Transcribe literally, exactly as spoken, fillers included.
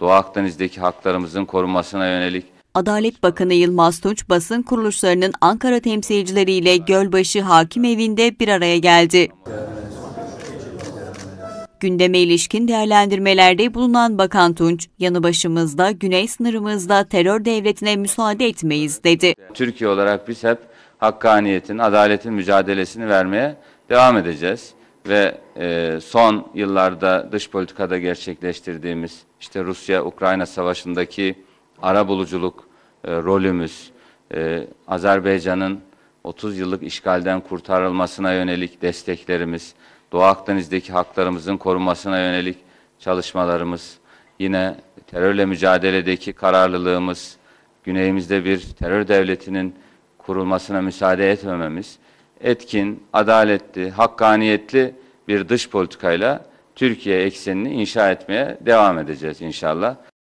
Doğu Akdeniz'deki haklarımızın korunmasına yönelik. Adalet Bakanı Yılmaz Tunç, basın kuruluşlarının Ankara temsilcileriyle Gölbaşı Hakim Evi'nde bir araya geldi. Gündeme ilişkin değerlendirmelerde bulunan Bakan Tunç, yanı başımızda, güney sınırımızda terör devletine müsaade etmeyiz dedi. Türkiye olarak biz hep hakkaniyetin, adaletin mücadelesini vermeye devam edeceğiz. Ve e, son yıllarda dış politikada gerçekleştirdiğimiz işte Rusya-Ukrayna Savaşı'ndaki arabuluculuk e, rolümüz, e, Azerbaycan'ın otuz yıllık işgalden kurtarılmasına yönelik desteklerimiz, Doğu Akdeniz'deki haklarımızın korunmasına yönelik çalışmalarımız, yine terörle mücadeledeki kararlılığımız, güneyimizde bir terör devletinin kurulmasına müsaade etmememiz, etkin, adaletli, hakkaniyetli bir dış politikayla Türkiye eksenini inşa etmeye devam edeceğiz inşallah.